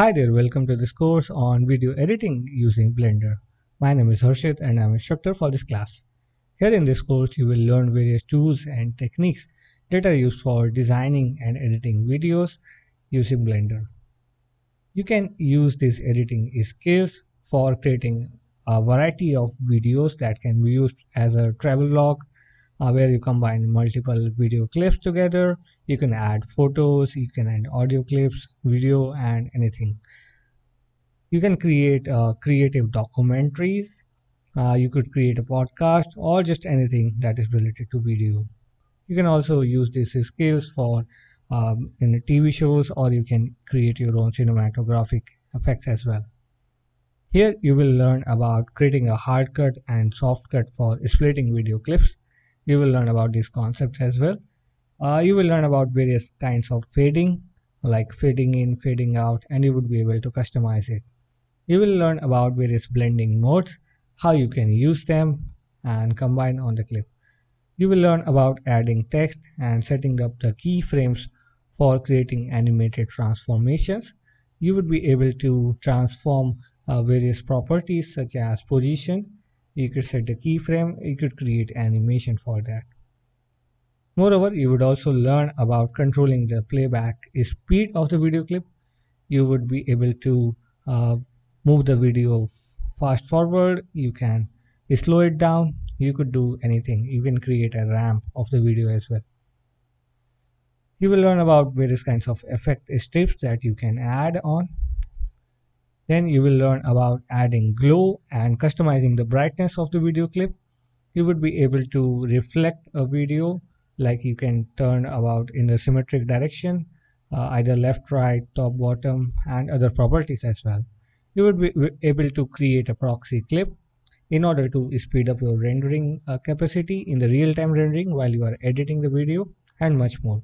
Hi there, welcome to this course on video editing using Blender. My name is Harshit and I'm instructor for this class. Here in this course, you will learn various tools and techniques that are used for designing and editing videos using Blender. You can use these editing skills for creating a variety of videos that can be used as a travel log, where you combine multiple video clips together. You can add photos, you can add audio clips, video and anything. You can create creative documentaries, you could create a podcast or just anything that is related to video. You can also use these skills for in TV shows, or you can create your own cinematographic effects as well. Here you will learn about creating a hard cut and soft cut for splitting video clips. You will learn about these concepts as well. You will learn about various kinds of fading, like fading in, fading out, and you would be able to customize it. You will learn about various blending modes, how you can use them and combine on the clip. You will learn about adding text and setting up the keyframes for creating animated transformations. You would be able to transform various properties such as position. You could set the keyframe, you could create animation for that. Moreover, you would also learn about controlling the playback speed of the video clip. You would be able to move the video fast forward, you can slow it down, you could do anything. You can create a ramp of the video as well. You will learn about various kinds of effect strips that you can add on. Then you will learn about adding glow and customizing the brightness of the video clip. You would be able to reflect a video, like you can turn about in the symmetric direction, either left, right, top, bottom, and other properties as well. You would be able to create a proxy clip in order to speed up your rendering capacity in the real-time rendering while you are editing the video, and much more.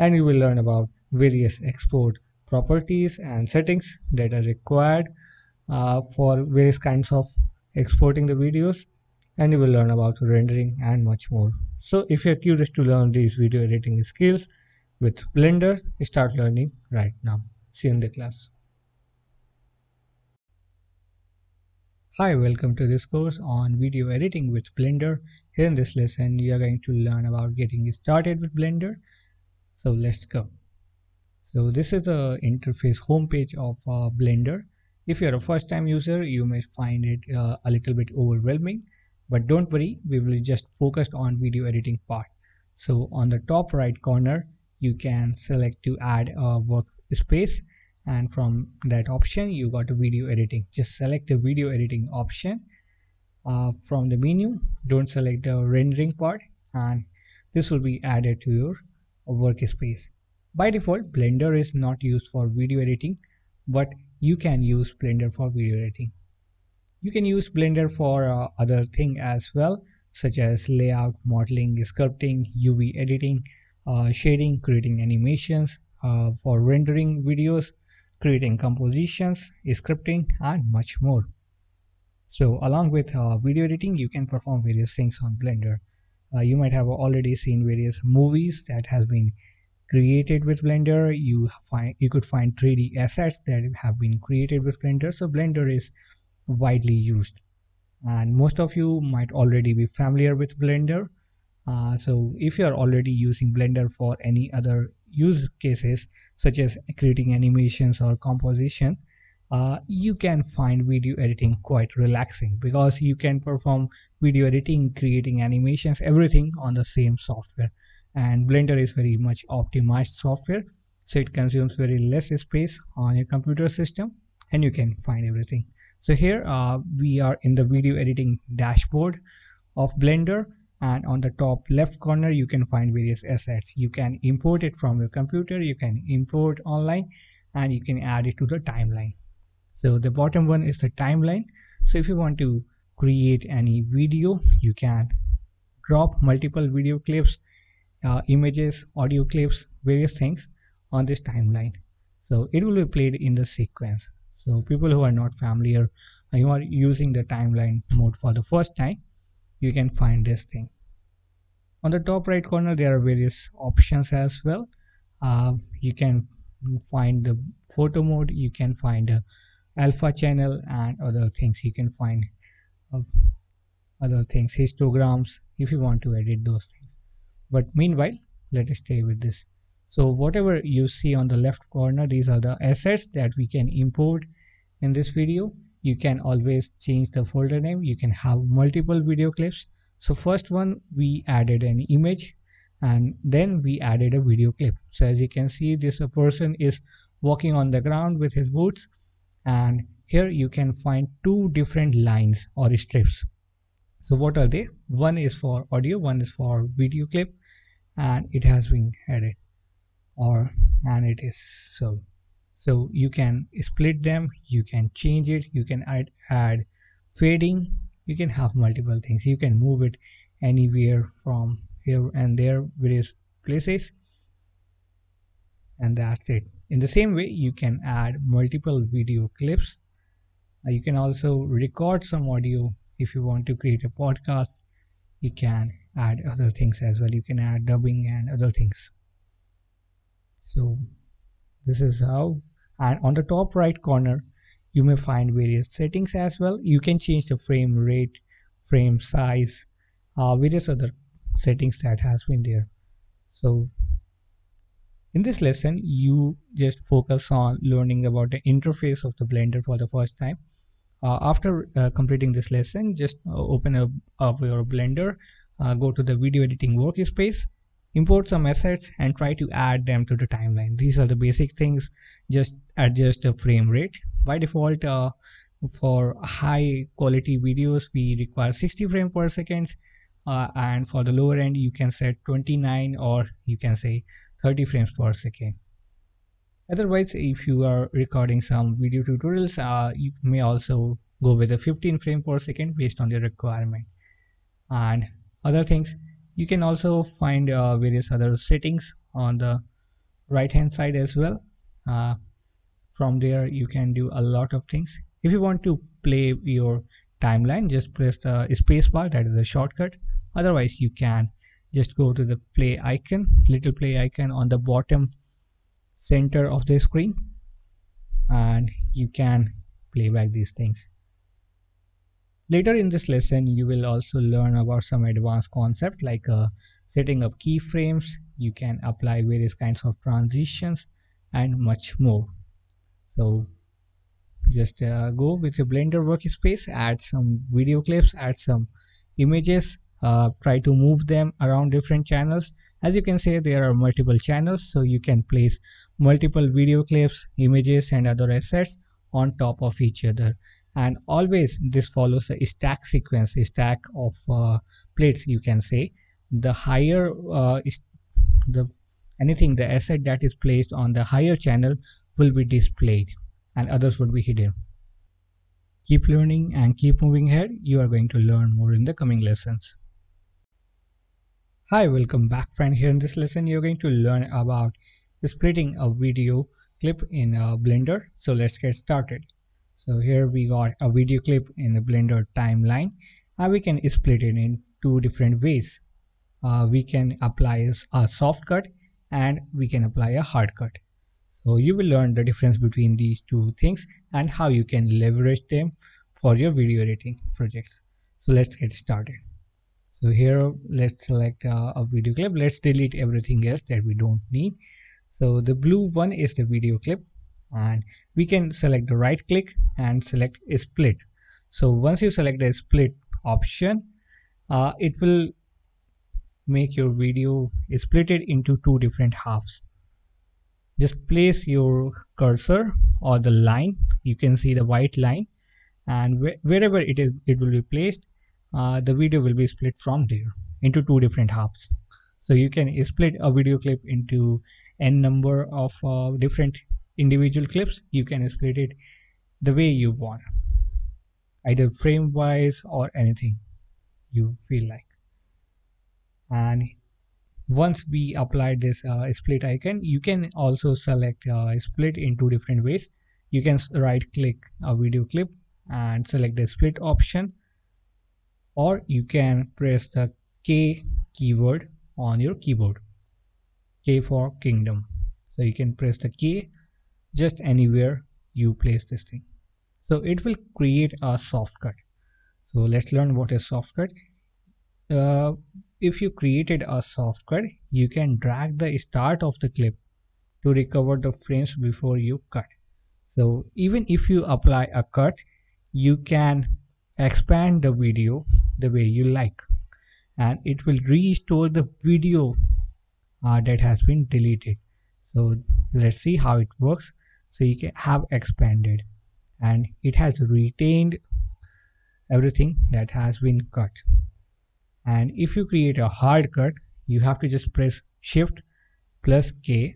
And you will learn about various export properties and settings that are required for various kinds of exporting the videos, and you will learn about rendering and much more. So if you are curious to learn these video editing skills with Blender, start learning right now. See you in the class. Hi, welcome to this course on video editing with Blender. Here in this lesson you are going to learn about getting started with Blender. So let's go. So this is the interface homepage of Blender. If you are a first time user, you may find it a little bit overwhelming, but don't worry, we will just focus on video editing part. So on the top right corner, you can select to add a workspace, and from that option you got video editing. Just select the video editing option from the menu. Don't select the rendering part, and this will be added to your workspace. By default, Blender is not used for video editing, but you can use Blender for video editing. You can use Blender for other things as well, such as layout, modeling, sculpting, UV editing, shading, creating animations, for rendering videos, creating compositions, scripting, and much more. So along with video editing, you can perform various things on Blender. You might have already seen various movies that has been created with Blender. You could find 3D assets that have been created with Blender. So Blender is widely used, and most of you might already be familiar with Blender. So if you are already using Blender for any other use cases, such as creating animations or composition, you can find video editing quite relaxing, because you can perform video editing, creating animations, everything on the same software. And Blender is very much optimized software, so it consumes very less space on your computer system, and you can find everything. So here we are in the video editing dashboard of Blender, and on the top left corner you can find various assets. You can import it from your computer, you can import online, and you can add it to the timeline. So the bottom one is the timeline. So if you want to create any video, you can drop multiple video clips, images, audio clips, various things on this timeline. So it will be played in the sequence. So people who are not familiar, you are using the timeline mode for the first time, you can find this thing. On the top right corner there are various options as well. You can find the photo mode, you can find alpha channel and other things. You can find other things, histograms, if you want to edit those things. But meanwhile, let us stay with this. So whatever you see on the left corner, these are the assets that we can import in this video. You can always change the folder name. You can have multiple video clips. So first one, we added an image and then we added a video clip. So as you can see, this person is walking on the ground with his boots, and here you can find two different lines or strips. So what are they? One is for audio, one is for video clip, and it has been added and it is so you can split them, you can change it, you can add fading, you can have multiple things. You can move it anywhere from here and there, various places, and that's it. In the same way, you can add multiple video clips. You can also record some audio. If you want to create a podcast, you can add other things as well. You can add dubbing and other things. So this is how. And on the top right corner, you may find various settings as well. You can change the frame rate, frame size, various other settings that has been there. So in this lesson, you just focus on learning about the interface of the Blender for the first time. After completing this lesson, just open up your Blender, go to the video editing workspace, import some assets and try to add them to the timeline. These are the basic things. Just adjust the frame rate. By default, for high quality videos, we require 60 frames per second, and for the lower end, you can set 29 or you can say 30 frames per second. Otherwise, if you are recording some video tutorials, you may also go with a 15 frame per second based on your requirement and other things. You can also find various other settings on the right hand side as well. From there, you can do a lot of things. If you want to play your timeline, just press the spacebar, that is a shortcut. Otherwise, you can just go to the play icon, little play icon on the bottom center of the screen, and you can play back these things. Later in this lesson, you will also learn about some advanced concepts like setting up keyframes. You can apply various kinds of transitions and much more. So just go with your Blender workspace, add some video clips, add some images, try to move them around different channels. As you can see, there are multiple channels, so you can place multiple video clips, images and other assets on top of each other. And always this follows a stack sequence, a stack of plates, you can say. The higher the asset that is placed on the higher channel will be displayed and others would be hidden. Keep learning and keep moving ahead. You are going to learn more in the coming lessons. Hi, welcome back friend. Here in this lesson, you're going to learn about splitting a video clip in Blender. So let's get started. So here we got a video clip in the Blender timeline, and we can split it in two different ways. We can apply a soft cut and we can apply a hard cut. So you will learn the difference between these two things and how you can leverage them for your video editing projects. So let's get started. So here let's select a video clip. Let's delete everything else that we don't need. So the blue one is the video clip, and we can select the right click and select a split. So once you select the split option, it will make your video split it into two different halves. Just place your cursor or the line, you can see the white line, and wherever it is, it will be placed. The video will be split from there into two different halves. So you can split a video clip into n number of different individual clips. You can split it the way you want, either frame wise or anything you feel like. And once we apply this split icon, you can also select split in two different ways. You can right click a video clip and select the split option, or you can press the K keyword on your keyboard, K for kingdom. So you can press the K just anywhere you place this thing. So it will create a soft cut. So let's learn what is soft cut. If you created a soft cut, you can drag the start of the clip to recover the frames before you cut. So even if you apply a cut, you can expand the video the way you like, and it will restore the video that has been deleted. So let's see how it works. So you can have expanded, and it has retained everything that has been cut. And if you create a hard cut, you have to just press Shift plus K.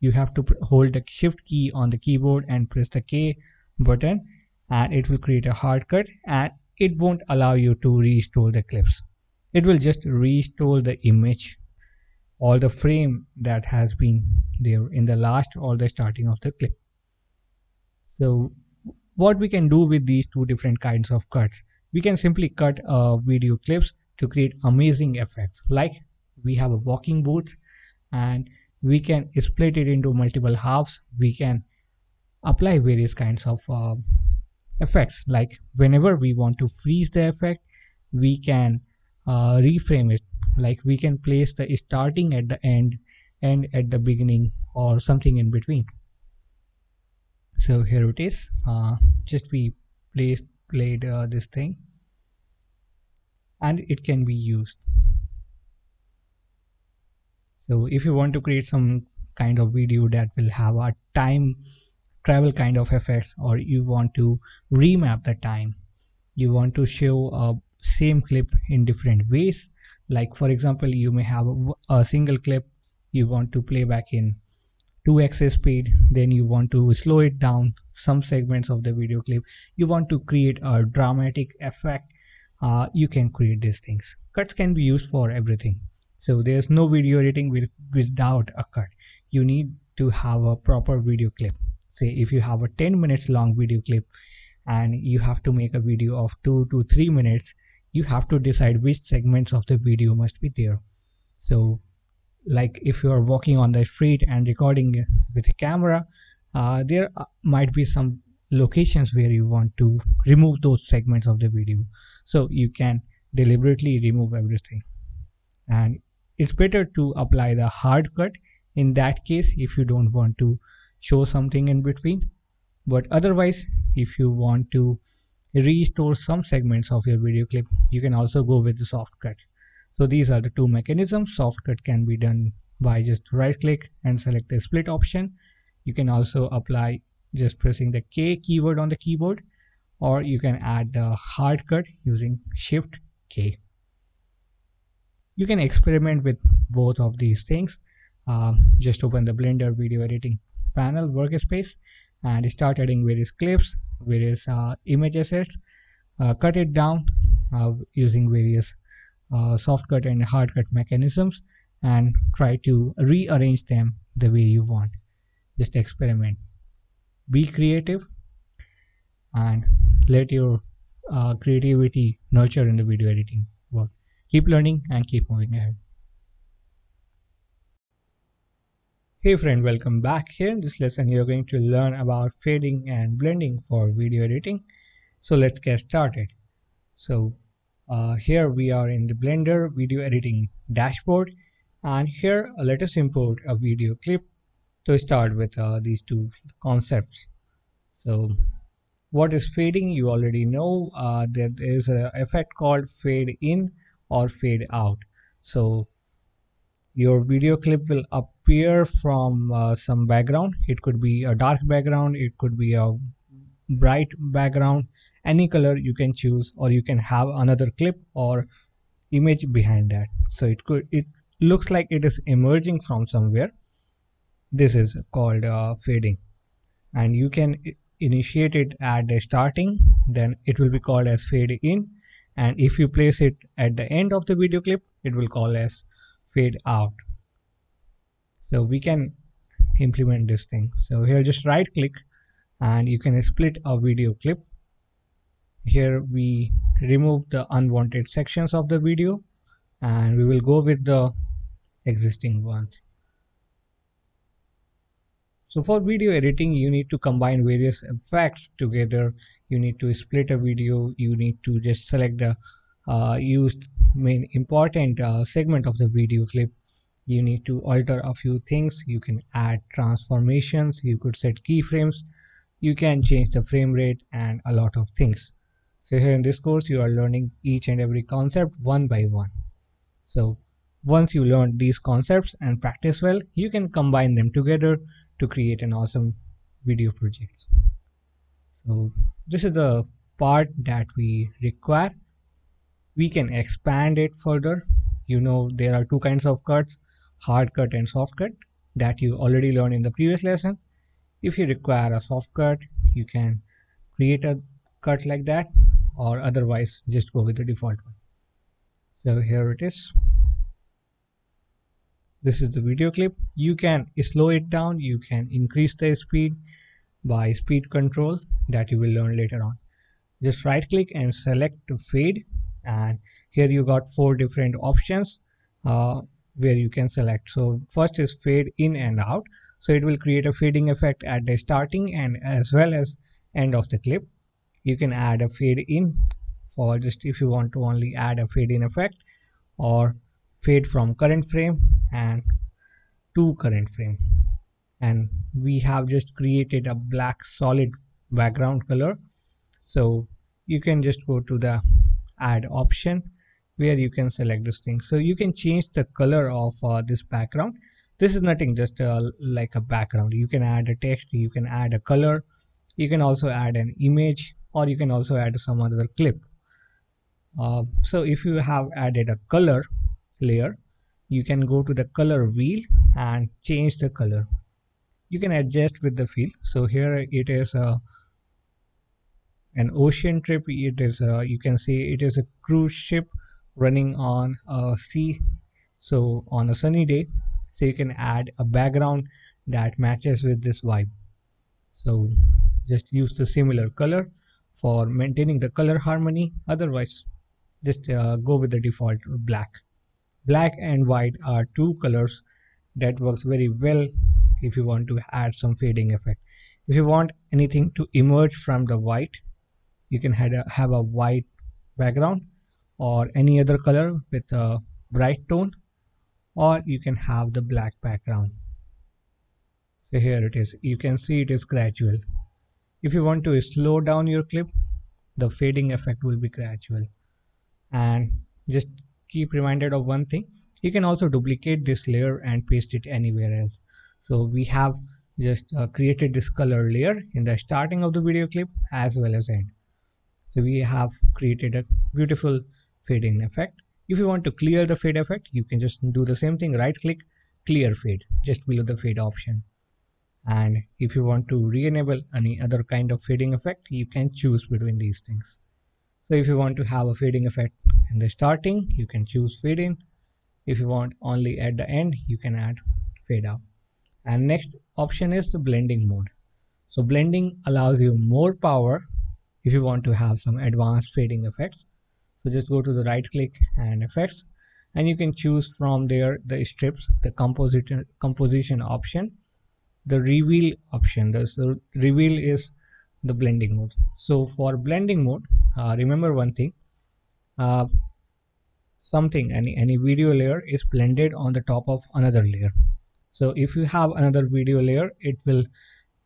You have to hold the Shift key on the keyboard and press the K button, and it will create a hard cut, and it won't allow you to restore the clips. It will just restore the image, all the frame that has been there in the last or the starting of the clip. So what we can do with these two different kinds of cuts, we can simply cut video clips to create amazing effects. Like we have a walking boots, and we can split it into multiple halves. We can apply various kinds of effects. Like whenever we want to freeze the effect, we can reframe it. Like we can place the starting at the end, end at the beginning, or something in between. So here it is. Just we played this thing, and it can be used. So if you want to create some kind of video that will have a time travel kind of effects, or you want to remap the time, you want to show a same clip in different ways. Like for example, you may have a single clip, you want to play back in 2x speed, then you want to slow it down, some segments of the video clip, you want to create a dramatic effect, you can create these things. Cuts can be used for everything. So there's no video editing without a cut. You need to have a proper video clip. Say if you have a 10 minutes long video clip and you have to make a video of 2 to 3 minutes, you have to decide which segments of the video must be there. So like if you are walking on the street and recording with a camera, there might be some locations where you want to remove those segments of the video. So you can deliberately remove everything. And it's better to apply the hard cut in that case if you don't want to show something in between. But otherwise, if you want to restore some segments of your video clip, you can also go with the soft cut. So these are the two mechanisms. Soft cut can be done by just right click and select the split option. You can also apply just pressing the K keyword on the keyboard, or you can add the hard cut using Shift K. You can experiment with both of these things. Just open the Blender video editing panel workspace and start adding various clips, various image assets, cut it down using various soft cut and hard cut mechanisms, and try to rearrange them the way you want. Just experiment, be creative, and let your creativity nurture in the video editing work. Keep learning and keep moving ahead. Hey friend, welcome back. Here in this lesson you're going to learn about fading and blending for video editing. So let's get started. So here we are in the Blender video editing dashboard, and here let us import a video clip to start with these two concepts. So what is fading? You already know that there is an effect called fade in or fade out. So your video clip will appear from some background. It could be a dark background, it could be a bright background, any color you can choose, or you can have another clip or image behind that. So it looks like it is emerging from somewhere. This is called fading, and you can initiate it at the starting, then it will be called as fade in. And if you place it at the end of the video clip, it will call as fade out. So we can implement this thing. So here just right click and you can split a video clip. Here we remove the unwanted sections of the video, and we will go with the existing ones. So for video editing, you need to combine various effects together. You need to split a video. You need to just select the used main important segment of the video clip. You need to alter a few things. You can add transformations. You could set keyframes. You can change the frame rate and a lot of things. So here in this course, you are learning each and every concept one by one. So once you learn these concepts and practice well, you can combine them together to create an awesome video project. So this is the part that we require. We can expand it further. You know, there are two kinds of cuts, hard cut and soft cut, that you already learned in the previous lesson. If you require a soft cut, you can create a cut like that, or otherwise just go with the default one. So here it is. This is the video clip. You can slow it down. You can increase the speed by speed control that you will learn later on. Just right click and select fade, and here you got four different options where you can select. So first is fade in and out. So it will create a fading effect at the starting and as well as end of the clip. You can add a fade in for just if you want to only add a fade in effect, or fade from current frame and to current frame. And we have just created a black solid background color. So you can just go to the add option where you can select this thing. So you can change the color of this background. This is nothing, just like a background. You can add a text, you can add a color, you can also add an image, or you can also add some other clip. So if you have added a color layer, you can go to the color wheel and change the color. You can adjust with the field. So here it is an ocean trip. It is you can see it is a cruise ship running on a sea, so on a sunny day. So you can add a background that matches with this vibe. So just use the similar color for maintaining the color harmony. Otherwise just go with the default black. Black and white are two colors that works very well if you want to add some fading effect. If you want anything to emerge from the white, you can have a white background or any other color with a bright tone, or you can have the black background. So here it is. You can see it is gradual. If you want to slow down your clip, the fading effect will be gradual. And just keep reminded of one thing. You can also duplicate this layer and paste it anywhere else. So we have just created this color layer in the starting of the video clip as well as end. So we have created a beautiful fading effect. If you want to clear the fade effect, you can just do the same thing. Right click, clear fade, just below the fade option. And if you want to re-enable any other kind of fading effect, you can choose between these things. So if you want to have a fading effect in the starting, you can choose fade in. If you want only at the end, you can add fade out. And next option is the blending mode. So blending allows you more power if you want to have some advanced fading effects. So just go to the right click and effects, and you can choose from there the strips, the composition option, the reveal option. So reveal is the blending mode. So for blending mode, remember one thing, any video layer is blended on the top of another layer. So if you have another video layer, it will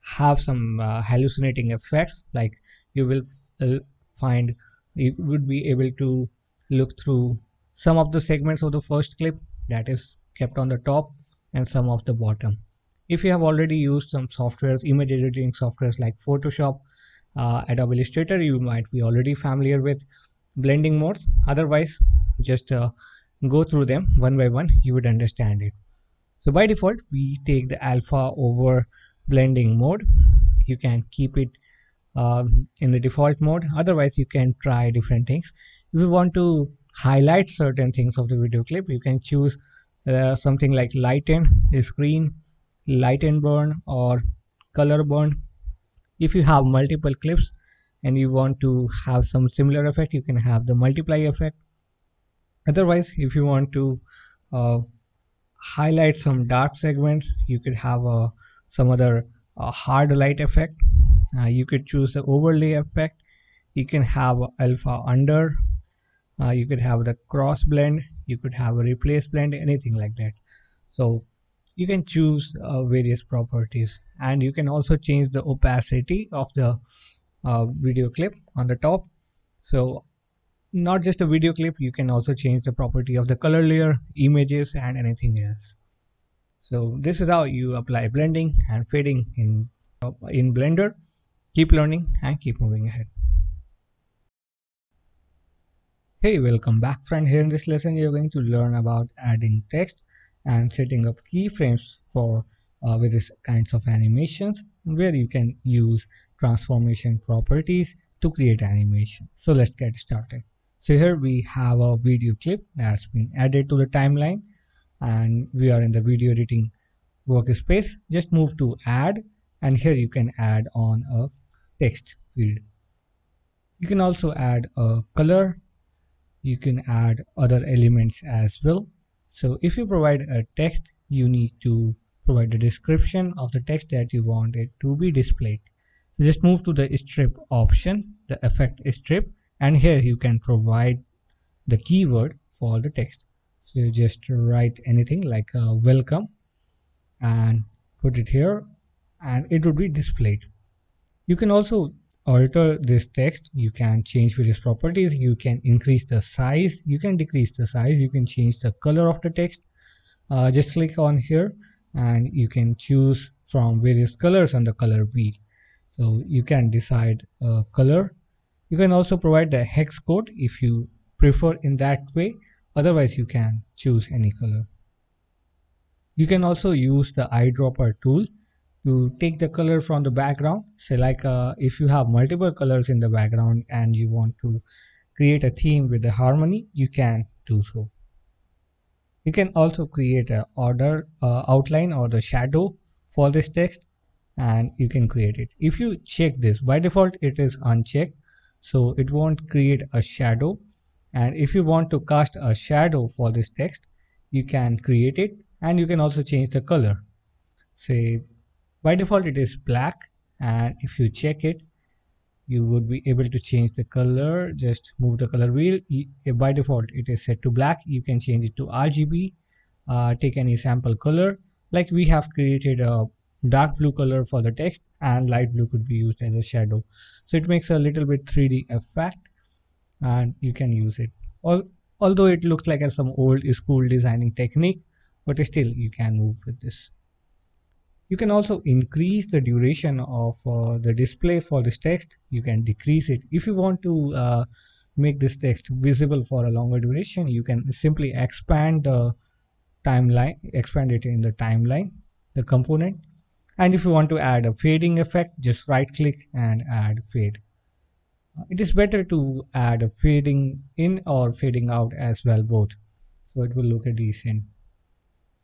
have some hallucinating effects, like you will find you would be able to look through some of the segments of the first clip that is kept on the top and some of the bottom. If you have already used some softwares, image editing softwares like Photoshop, Adobe Illustrator, you might be already familiar with blending modes. Otherwise, just go through them one by one, you would understand it. So by default, we take the alpha over blending mode. You can keep it in the default mode. Otherwise, you can try different things. If you want to highlight certain things of the video clip, you can choose something like lighten, screen, light and burn, or color burn. If you have multiple clips and you want to have some similar effect, you can have the multiply effect. Otherwise, if you want to highlight some dark segments, you could have some other a hard light effect. You could choose the overlay effect. You can have alpha under. You could have the cross blend. You could have a replace blend, anything like that. So you can choose various properties, and you can also change the opacity of the video clip on the top. So not just a video clip, you can also change the property of the color layer, images, and anything else. So this is how you apply blending and fading in Blender. Keep learning and keep moving ahead. Hey, welcome back friend. Here in this lesson you're going to learn about adding text and setting up keyframes for various kinds of animations, where you can use transformation properties to create animation. So let's get started. So here we have a video clip that's been added to the timeline, and we are in the video editing workspace. Just move to add, and here you can add on a text field. You can also add a color. You can add other elements as well. So if you provide a text, you need to provide a description of the text that you want it to be displayed. So just move to the strip option, the effect strip, and here you can provide the keyword for the text. So you just write anything like a welcome and put it here, and it would be displayed. You can also alter this text. You can change various properties. You can increase the size, you can decrease the size, you can change the color of the text. Just click on here and you can choose from various colors on the color wheel. So you can decide a color. You can also provide the hex code if you prefer in that way. Otherwise you can choose any color. You can also use the eyedropper tool to take the color from the background. So like if you have multiple colors in the background and you want to create a theme with the harmony, you can do so. You can also create an outline or the shadow for this text, and you can create it. If you check this, by default it is unchecked, so it won't create a shadow. And if you want to cast a shadow for this text, you can create it, and you can also change the color. Say by default it is black, and if you check it, you would be able to change the color. Just move the color wheel. By default it is set to black. You can change it to RGB. Take any sample color. Like we have created a dark blue color for the text, and light blue could be used as a shadow. So it makes a little bit 3D effect, and you can use it. Although it looks like some old school designing technique, but still you can move with this. You can also increase the duration of the display for this text. You can decrease it. If you want to make this text visible for a longer duration, you can simply expand the timeline, expand it in the timeline, the component. And if you want to add a fading effect, just right click and add fade. It is better to add a fading in or fading out as well, both. So it will look decent.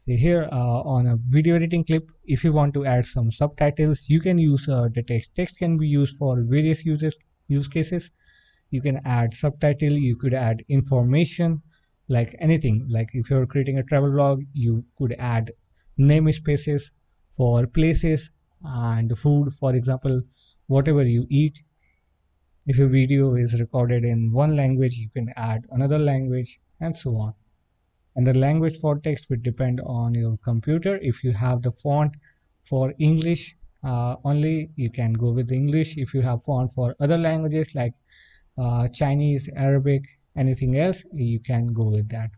So here on a video editing clip, if you want to add some subtitles, you can use the text. Text can be used for various use cases. You can add subtitle, you could add information, like anything. Like if you're creating a travel vlog, you could add namespaces for places and food, for example, whatever you eat. If your video is recorded in one language, you can add another language, and so on. And the language for text would depend on your computer. If you have the font for English only, you can go with English. If you have font for other languages like Chinese, Arabic, anything else, you can go with that.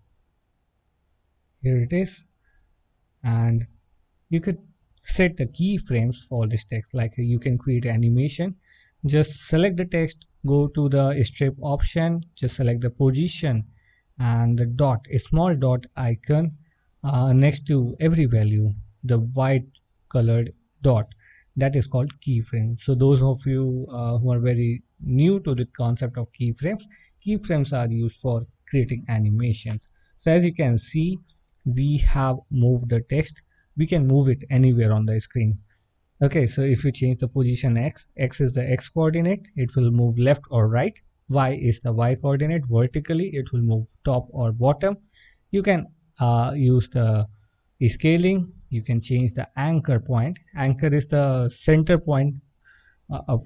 Here it is. And you could set the keyframes for this text. Like you can create animation. Just select the text, go to the strip option, just select the position and the dot, a small dot icon next to every value, the white colored dot, that is called keyframe. So those of you who are very new to the concept of keyframes, keyframes are used for creating animations. So as you can see, we have moved the text. We can move it anywhere on the screen. Okay, so if you change the position X is the X coordinate, it will move left or right. Y is the Y coordinate vertically, it will move top or bottom. You can use the scaling, you can change the anchor point. Anchor is the center point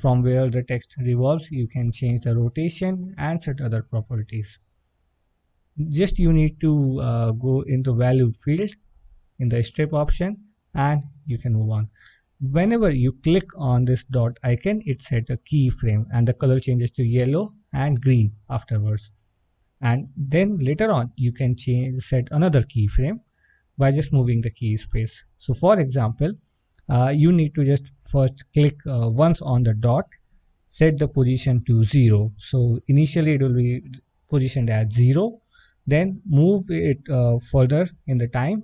from where the text revolves. You can change the rotation and set other properties. Just you need to go into value field in the strip option and you can move on. Whenever you click on this dot icon, it set a keyframe and the color changes to yellow and green afterwards. And then later on you can change, set another keyframe by just moving the key space. So for example, you need to just first click once on the dot, set the position to 0. So initially it will be positioned at 0, then move it further in the time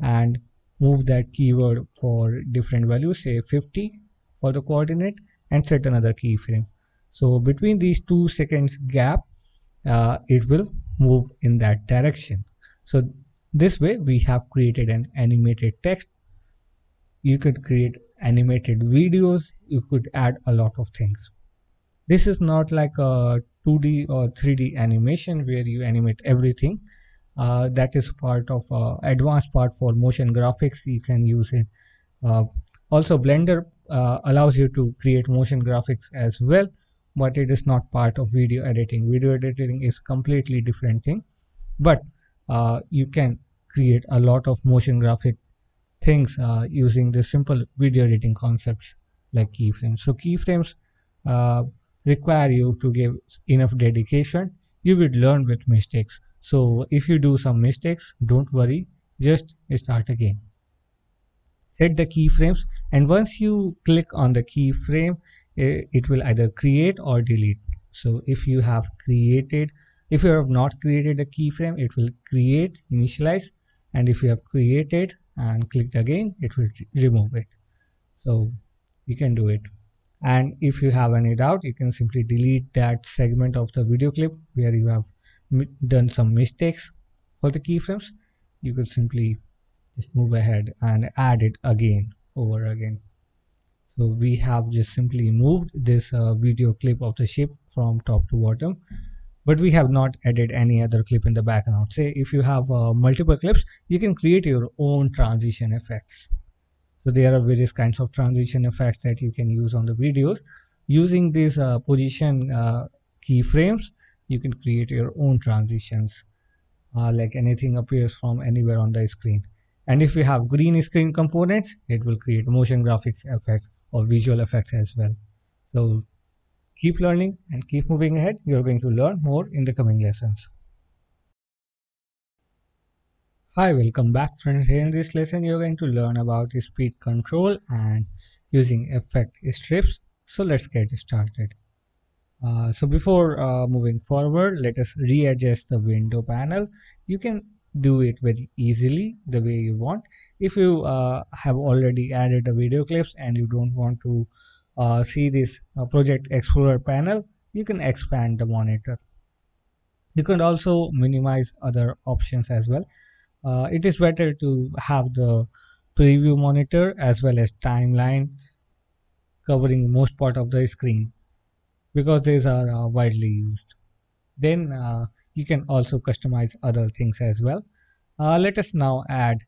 and move that keyword for different values, say 50 for the coordinate, and set another keyframe. So between these 2 seconds gap, it will move in that direction. So this way we have created an animated text. You could create animated videos. You could add a lot of things. This is not like a 2D or 3D animation where you animate everything. That is part of advanced part for motion graphics. You can use it. Also Blender allows you to create motion graphics as well, but it is not part of video editing. Video editing is completely different thing, but you can create a lot of motion graphic things using the simple video editing concepts like keyframes. So keyframes require you to give enough dedication. You would learn with mistakes. So if you do some mistakes, don't worry, just start again. Set the keyframes, and once you click on the keyframe, it will either create or delete. So if you have not created a keyframe, it will create, initialize, and if you have created and clicked again, it will remove it. So you can do it. And if you have any doubt, you can simply delete that segment of the video clip where you have done some mistakes for the keyframes. You could simply just move ahead and add it again over again. So we have just simply moved this video clip of the ship from top to bottom, but we have not added any other clip in the background. Say if you have multiple clips, you can create your own transition effects. So there are various kinds of transition effects that you can use on the videos. Using these position keyframes, you can create your own transitions, like anything appears from anywhere on the screen. And if you have green screen components, it will create motion graphics effects or visual effects as well. So keep learning and keep moving ahead. You're going to learn more in the coming lessons. Hi, welcome back friends. Here in this lesson, you're going to learn about speed control and using effect strips. So let's get started. So before moving forward, let us readjust the window panel. You can do it very easily the way you want. If you have already added a video clips and you don't want to see this Project Explorer panel, you can expand the monitor. You can also minimize other options as well. It is better to have the preview monitor as well as timeline covering most part of the screen, because these are widely used. Then you can also customize other things as well. Let us now add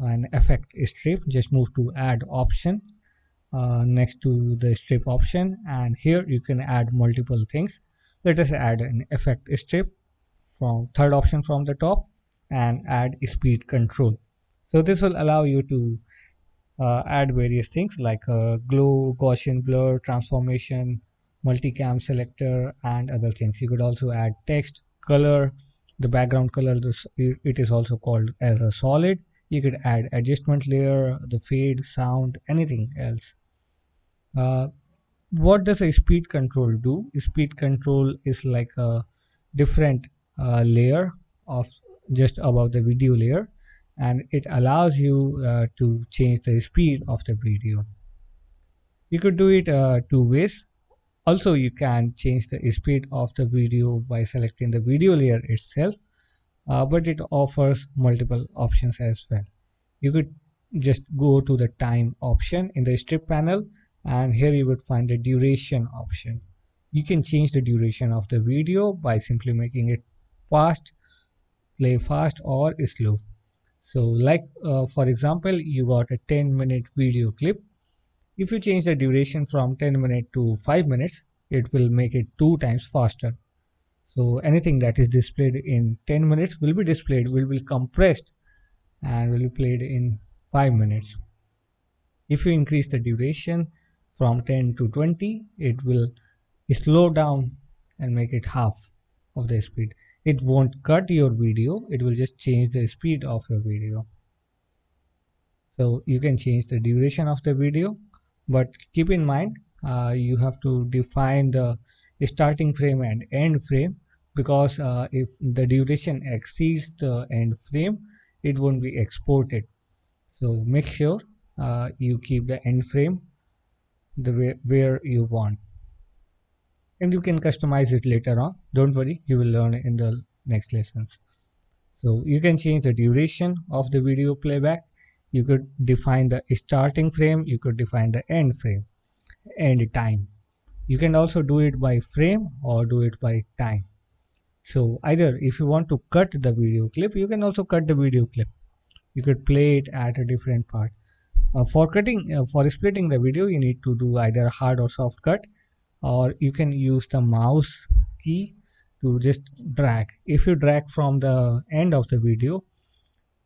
an effect strip. Just move to add option next to the strip option, and here you can add multiple things. Let us add an effect strip from third option from the top and add speed control. So this will allow you to add various things like glow, Gaussian blur, transformation, multicam selector, and other things. You could also add text, color, the background color. It is also called as a solid. You could add adjustment layer, the fade, sound, anything else. What does a speed control do? Speed control is like a different layer of just above the video layer, and it allows you to change the speed of the video. You could do it 2 ways. Also, you can change the speed of the video by selecting the video layer itself, but it offers multiple options as well. You could just go to the time option in the strip panel, and here you would find the duration option. You can change the duration of the video by simply making it fast, play fast, or slow. So like for example, you got a 10-minute video clip. If you change the duration from 10 minutes to 5 minutes, it will make it 2 times faster. So anything that is displayed in 10 minutes will be displayed, will be compressed and will be played in 5 minutes. If you increase the duration from 10 to 20, it will slow down and make it half of the speed. It won't cut your video, it will just change the speed of your video. So you can change the duration of the video, but keep in mind you have to define the starting frame and end frame, because if the duration exceeds the end frame, it won't be exported. So make sure you keep the end frame the way where you want, and you can customize it later on. Don't worry, you will learn in the next lessons. So you can change the duration of the video playback. You could define the starting frame, you could define the end frame, end time. You can also do it by frame or do it by time. So either if you want to cut the video clip, you can also cut the video clip. You could play it at a different part. For splitting the video, you need to do either hard or soft cut, or you can use the mouse key to just drag. If you drag from the end of the video,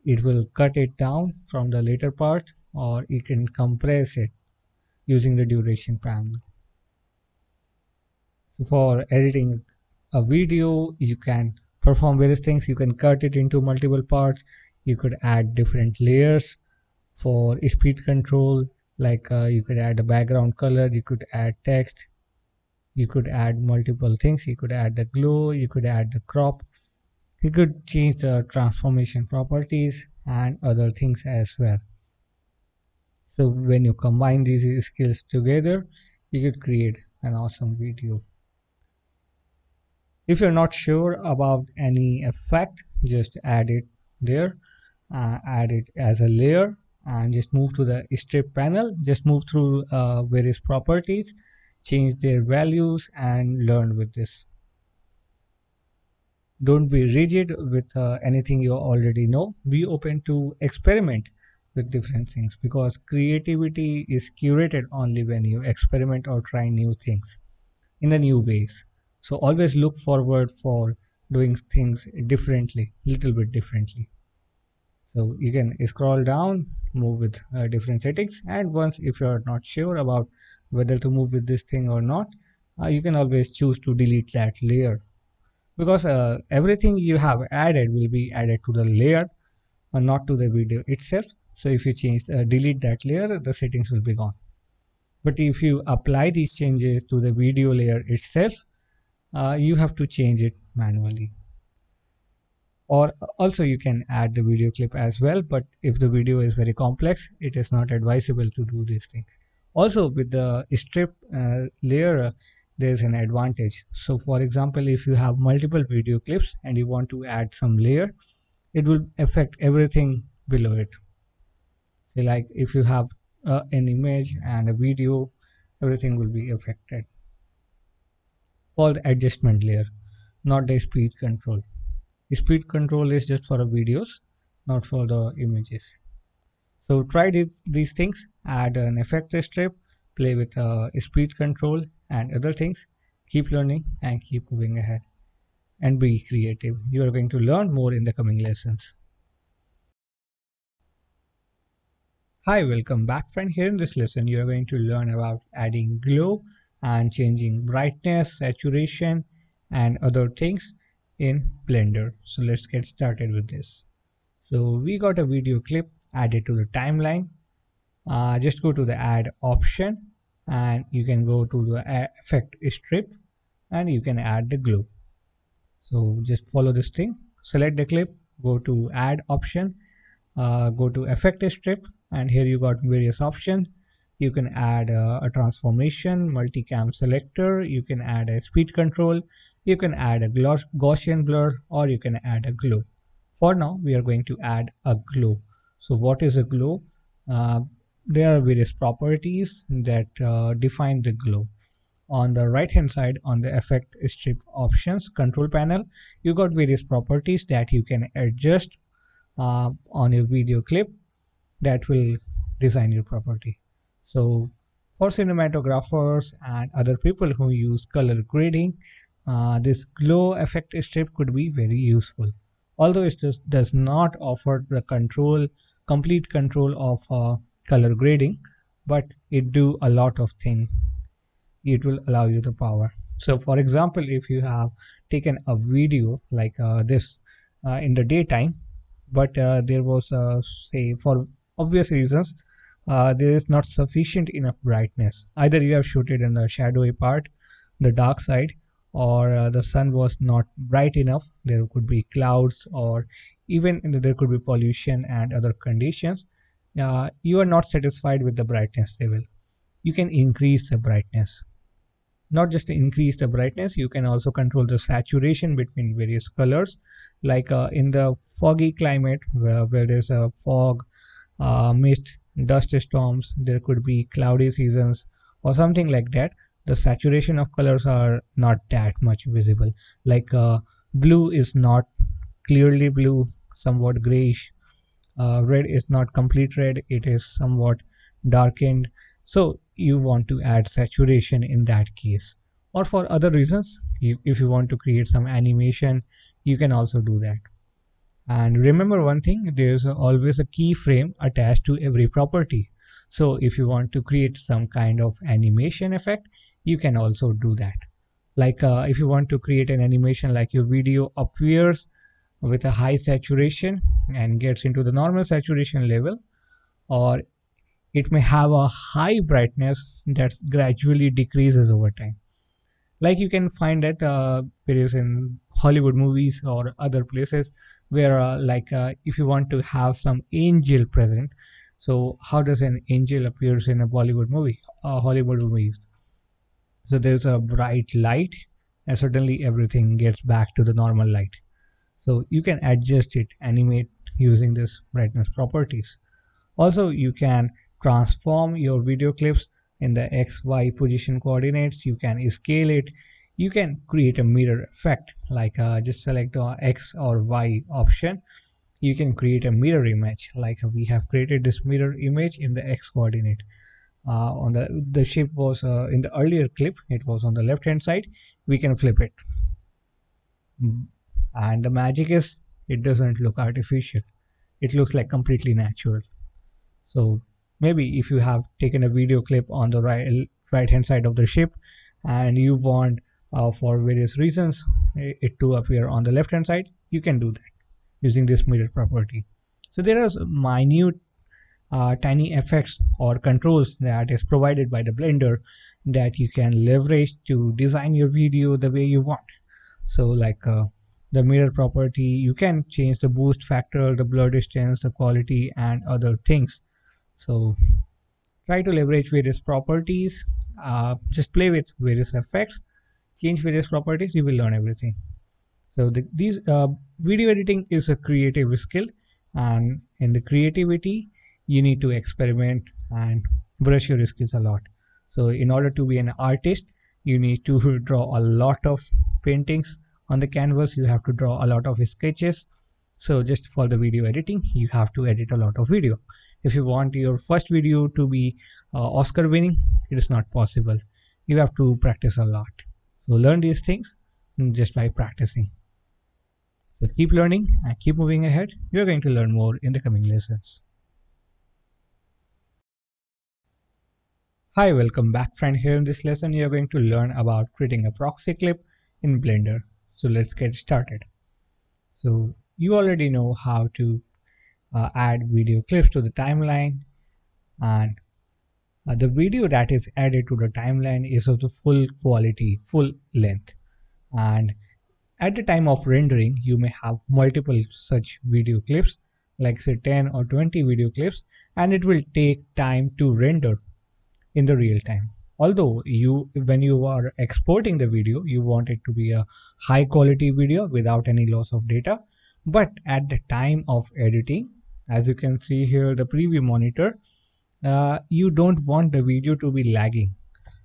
it will cut it down from the later part, or you can compress it using the duration panel. So for editing a video, you can perform various things. You can cut it into multiple parts. You could add different layers for speed control, like you could add a background color, you could add text, you could add multiple things. You could add the glow, you could add the crop, you could change the transformation properties and other things as well. So when you combine these skills together, you could create an awesome video. If you're not sure about any effect, just add it there, add it as a layer, and just move to the strip panel, just move through various properties, change their values and learn with this. Don't be rigid with anything you already know. Be open to experiment with different things, because creativity is curated only when you experiment or try new things in the new ways. So always look forward for doing things differently, little bit differently. So you can scroll down, move with different settings, and once if you are not sure about whether to move with this thing or not, you can always choose to delete that layer, because everything you have added will be added to the layer and not to the video itself. So if you change delete that layer, the settings will be gone. But if you apply these changes to the video layer itself, you have to change it manually. Or also you can add the video clip as well, but if the video is very complex, it is not advisable to do these things. Also with the strip layer, there's an advantage. So for example, if you have multiple video clips and you want to add some layer, it will affect everything below it. So like if you have an image and a video, everything will be affected. Called adjustment layer, not the speed control. Speed control is just for videos, not for the images. So try these things, add an effect strip, play with speed control and other things. Keep learning and keep moving ahead, and be creative. You are going to learn more in the coming lessons. Hi, welcome back friend. Here in this lesson you are going to learn about adding glow and changing brightness, saturation and other things in Blender. So let's get started with this. So we got a video clip added to the timeline. Just go to the add option and you can go to the effect strip and you can add the glow. So just follow this thing, select the clip, go to add option, go to effect strip, and here you got various options. You can add a transformation, multicam selector, you can add a speed control, you can add a Gaussian blur, or you can add a glow. For now we are going to add a glow. So what is a glow? There are various properties that define the glow. On the right hand side on the effect strip options control panel, you got various properties that you can adjust on your video clip that will design your property. So for cinematographers and other people who use color grading, this glow effect strip could be very useful. Although it just does not offer the complete control of color grading, but it do a lot of things. It will allow you the power. So for example, if you have taken a video like this in the daytime, but there was say for obvious reasons there is not sufficient enough brightness. Either you have shot it in the shadowy part, the dark side, or the sun was not bright enough. There could be clouds, or even there could be pollution and other conditions. You are not satisfied with the brightness level. You can increase the brightness. Not just increase the brightness, you can also control the saturation between various colors. Like in the foggy climate where there's a fog, mist, dust storms, there could be cloudy seasons or something like that. The saturation of colors are not that much visible. Like blue is not clearly blue, somewhat grayish. Red is not complete red, it is somewhat darkened. So you want to add saturation in that case. Or for other reasons, if you want to create some animation, you can also do that. And remember one thing, there's always a keyframe attached to every property. So if you want to create some kind of animation effect, you can also do that. Like if you want to create an animation like your video appears with a high saturation and gets into the normal saturation level, or it may have a high brightness that gradually decreases over time. Like you can find that it is in Hollywood movies or other places where if you want to have some angel present. So how does an angel appears in a Bollywood movie, Hollywood movies? So there's a bright light and suddenly everything gets back to the normal light. So you can adjust it, animate using this brightness properties. Also, you can transform your video clips in the XY position coordinates. You can scale it. You can create a mirror effect. Like just select the X or Y option. You can create a mirror image. Like we have created this mirror image in the X coordinate. On the shape was in the earlier clip, it was on the left hand side. We can flip it. And the magic is it doesn't look artificial. It looks like completely natural. So maybe if you have taken a video clip on the right hand side of the ship and you want for various reasons it to appear on the left hand side, you can do that using this mirror property. So there are minute tiny effects or controls that is provided by the Blender that you can leverage to design your video the way you want. So like the mirror property, you can change the boost factor, the blur distance, the quality and other things. So try to leverage various properties, just play with various effects, change various properties, you will learn everything. So these video editing is a creative skill, and in the creativity you need to experiment and brush your skills a lot. So in order to be an artist, you need to draw a lot of paintings on the canvas, you have to draw a lot of sketches. So just for the video editing, you have to edit a lot of video. If you want your first video to be Oscar winning, it is not possible. You have to practice a lot. So learn these things just by practicing. So keep learning and keep moving ahead. You're going to learn more in the coming lessons. Hi, welcome back friend. Here in this lesson, you're going to learn about creating a proxy clip in Blender. So let's get started. So you already know how to add video clips to the timeline, and the video that is added to the timeline is of the full quality, full length. And at the time of rendering, you may have multiple such video clips, like say 10 or 20 video clips, and it will take time to render in the real time. Although when you are exporting the video, you want it to be a high quality video without any loss of data. But at the time of editing, as you can see here, the preview monitor, you don't want the video to be lagging.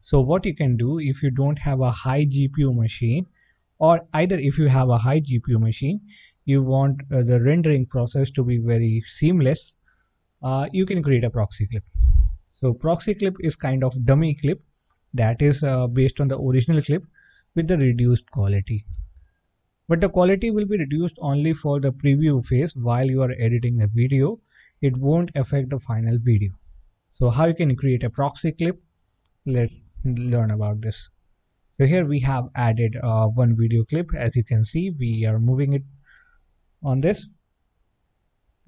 So what you can do, if you don't have a high GPU machine, or either if you have a high GPU machine, you want the rendering process to be very seamless, you can create a proxy clip. So proxy clip is kind of dummy clip that is based on the original clip with the reduced quality. But the quality will be reduced only for the preview phase while you are editing the video. It won't affect the final video. So how you can create a proxy clip? Let's learn about this. So here we have added one video clip. As you can see, we are moving it on this,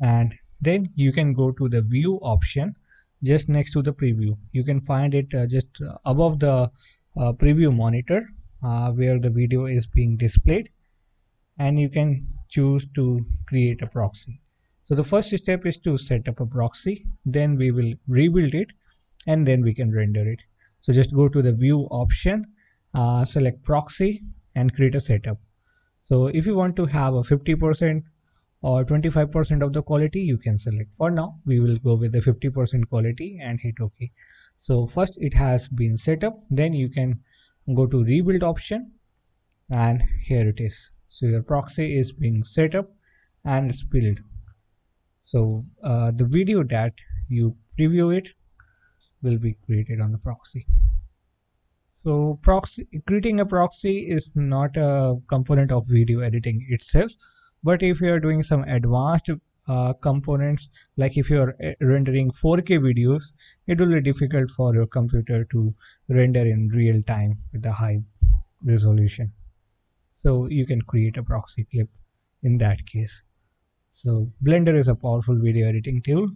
and then you can go to the view option just next to the preview. You can find it just above the preview monitor where the video is being displayed, and you can choose to create a proxy. So the first step is to set up a proxy, then we will rebuild it, and then we can render it. So just go to the view option, select proxy and create a setup. So if you want to have a 50% or 25% of the quality, you can select. For now, we will go with the 50% quality and hit OK. So first it has been set up, then you can go to rebuild option, and here it is. So your proxy is being set up and it's built. So the video that you preview it will be created on the proxy. So creating a proxy is not a component of video editing itself. But if you are doing some advanced components, like if you are rendering 4K videos, it will be difficult for your computer to render in real time with a high resolution. So you can create a proxy clip in that case. So Blender is a powerful video editing tool.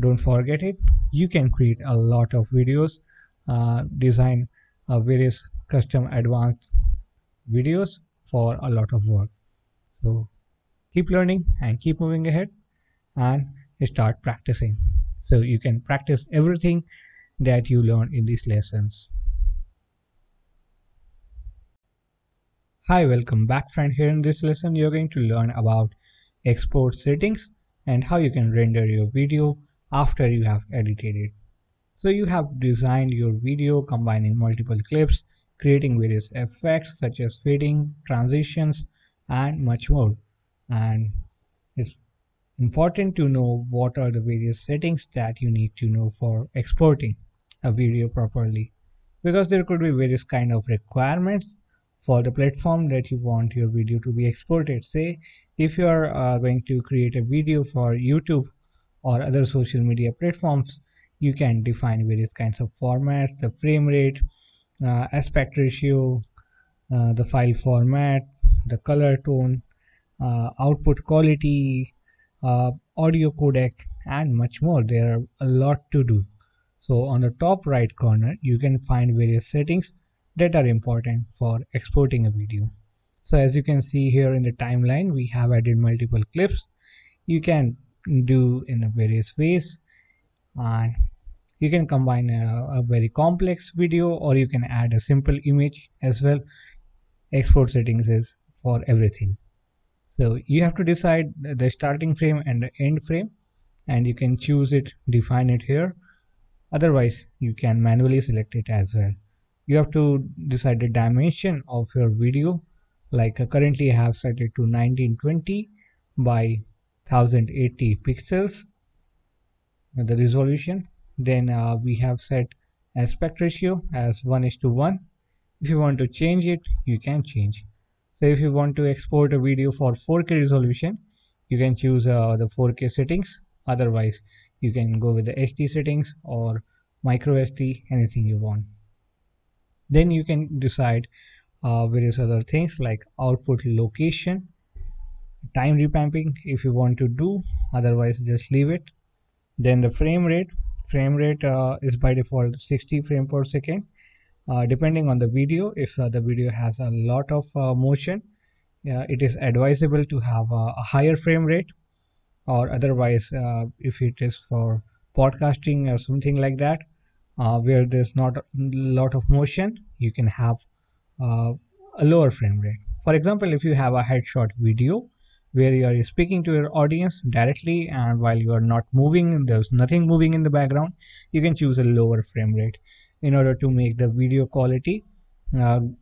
Don't forget it. You can create a lot of videos, design various custom advanced videos for a lot of work. So keep learning and keep moving ahead and start practicing. So you can practice everything that you learn in these lessons. Hi, welcome back, friend. Here in this lesson, you're going to learn about export settings and how you can render your video after you have edited it. So you have designed your video combining multiple clips, creating various effects such as fading, transitions, and much more. And it's important to know what are the various settings that you need to know for exporting a video properly, because there could be various kind of requirements for the platform that you want your video to be exported. Say if you are going to create a video for YouTube or other social media platforms, you can define various kinds of formats, the frame rate, aspect ratio, the file format, the color tone, output quality, audio codec, and much more. There are a lot to do. So on the top right corner, you can find various settings that are important for exporting a video. So as you can see here in the timeline, we have added multiple clips. You can do in the various ways, and you can combine a very complex video, or you can add a simple image as well. Export settings is for everything. So you have to decide the starting frame and the end frame, and you can choose it, define it here. Otherwise, you can manually select it as well. You have to decide the dimension of your video. Like currently I have set it to 1920 by 1080 pixels, the resolution. Then we have set aspect ratio as 1:1. If you want to change it, you can change. So if you want to export a video for 4K resolution, you can choose the 4K settings. Otherwise, you can go with the HD settings or micro SD, anything you want. Then you can decide various other things like output location, time revamping if you want to do, otherwise just leave it. Then the frame rate. Frame rate is by default 60 frames per second. Depending on the video, if the video has a lot of motion, it is advisable to have a higher frame rate, or otherwise if it is for podcasting or something like that, where there's not a lot of motion, you can have a lower frame rate. For example, if you have a headshot video where you are speaking to your audience directly and while you are not moving, there's nothing moving in the background, you can choose a lower frame rate in order to make the video quality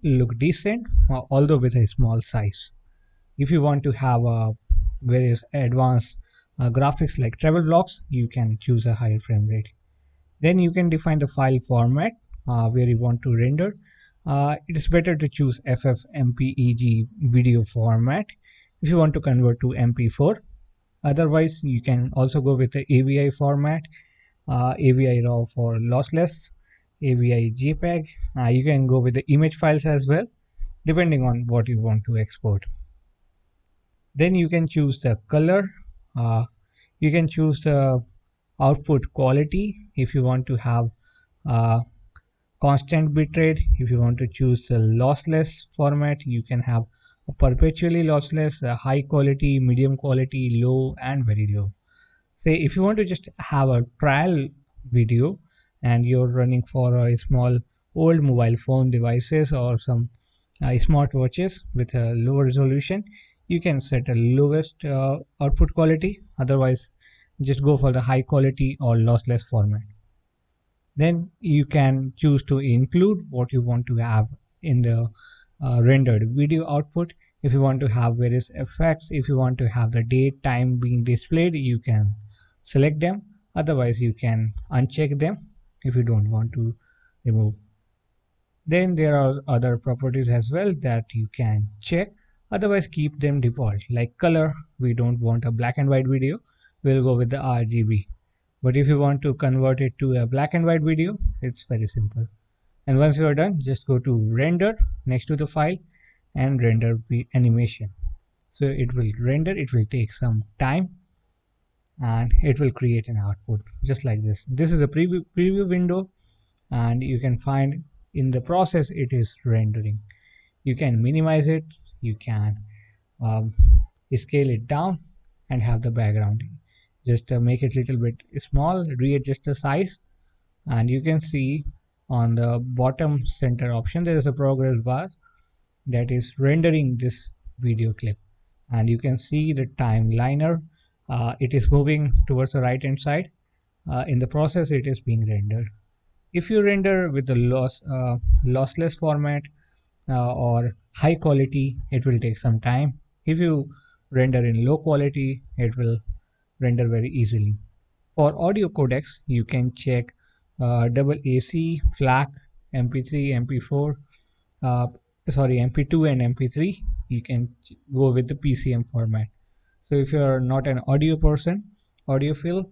look decent, although with a small size. If you want to have a various advanced graphics like travel blocks, you can choose a higher frame rate. Then you can define the file format where you want to render. It is better to choose FFMPEG video format if you want to convert to MP4. Otherwise, you can also go with the AVI format, AVI raw for lossless, AVI JPEG. You can go with the image files as well, depending on what you want to export. Then you can choose the color. You can choose the output quality if you want to have constant bitrate. If you want to choose the lossless format, you can have a perpetually lossless, high quality, medium quality, low, and very low. Say if you want to just have a trial video and you're running for a small old mobile phone devices or some smartwatches with a low resolution, you can set a lowest output quality. Otherwise, just go for the high quality or lossless format. Then you can choose to include what you want to have in the rendered video output. If you want to have various effects, if you want to have the date, time being displayed, you can select them. Otherwise, you can uncheck them if you don't want to remove. Then there are other properties as well that you can check. Otherwise, keep them default. Like color, we don't want a black and white video, we'll go with the RGB. But if you want to convert it to a black and white video, it's very simple. And once you are done, just go to render next to the file and render the animation. So it will render, it will take some time and it will create an output just like this. This is a preview window and you can find in the process it is rendering. You can minimize it, you can scale it down and have the background. Just make it a little bit small, readjust the size, and you can see on the bottom center option there is a progress bar that is rendering this video clip, and you can see the timeliner. It is moving towards the right hand side. In the process it is being rendered. If you render with the lossless format or high quality, it will take some time. If you render in low quality, it will render very easily. For audio codecs, you can check AAC, FLAC, MP3, MP4, sorry, MP2 and MP3. You can go with the PCM format. So if you are not an audio person, audiophile,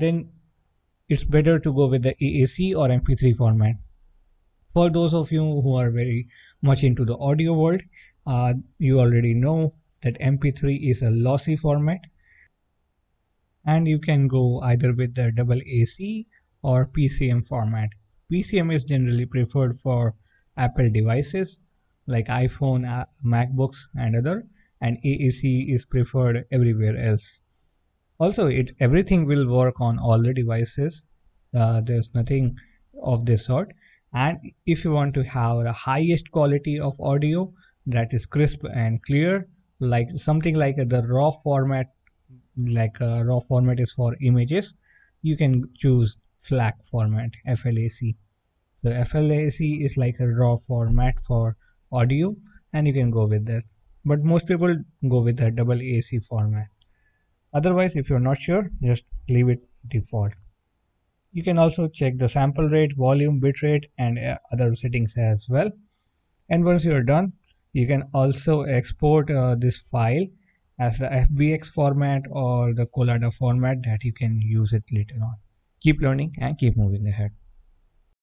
then it's better to go with the AAC or MP3 format. For those of you who are very much into the audio world, you already know that MP3 is a lossy format, and you can go either with the AAC or PCM format. PCM is generally preferred for Apple devices like iPhone, MacBooks and other, and AAC is preferred everywhere else. Also, everything will work on all the devices. There's nothing of this sort. And if you want to have the highest quality of audio that is crisp and clear, like something like the raw format, like a raw format is for images, you can choose FLAC format, FLAC. So FLAC is like a raw format for audio, and you can go with that. But most people go with a AAC format. Otherwise, if you're not sure, just leave it default. You can also check the sample rate, volume, bitrate, and other settings as well. And once you're done, you can also export this file as the FBX format or the Collada format that you can use it later on. Keep learning and keep moving ahead.